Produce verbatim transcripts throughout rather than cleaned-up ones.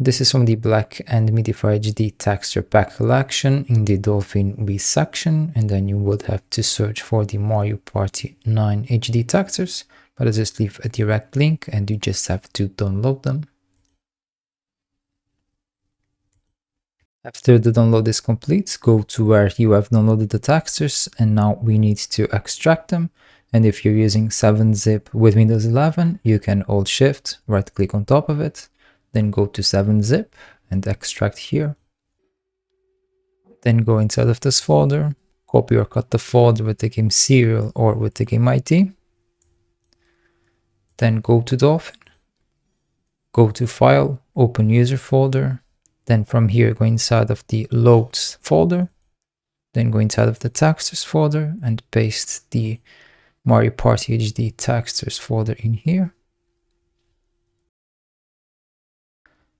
This is from the Black and MIDI for H D texture pack collection in the Dolphin Wii section, and then you would have to search for the Mario Party nine H D textures, but I'll just leave a direct link and you just have to download them. After the download is complete, go to where you have downloaded the textures, and now we need to extract them. And if you're using seven zip with Windows eleven, you can Alt Shift, right click on top of it, then go to seven zip and extract here. Then go inside of this folder, copy or cut the folder with the game serial or with the game I D. Then go to Dolphin, go to File, open User folder. Then from here, go inside of the Loads folder. Then go inside of the Textures folder and paste the Mario Party H D textures folder in here.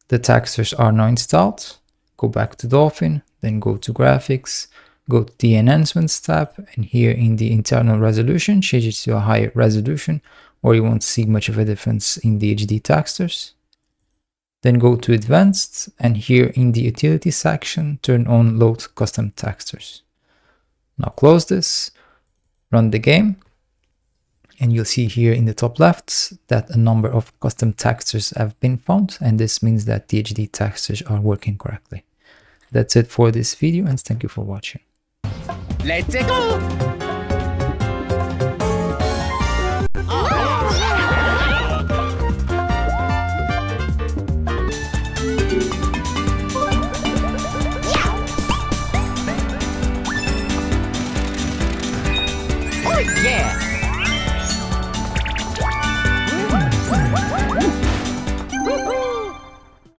The textures are now installed. Go back to Dolphin, then go to Graphics, go to the Enhancements tab, and here in the internal resolution, change it to a higher resolution, or you won't see much of a difference in the H D textures. Then go to Advanced, and here in the Utility section, turn on Load Custom Textures. Now close this, run the game, and you'll see here in the top left that a number of custom textures have been found, and this means that the H D textures are working correctly. That's it for this video, and thank you for watching. Let's go!